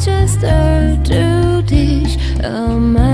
Just a duty.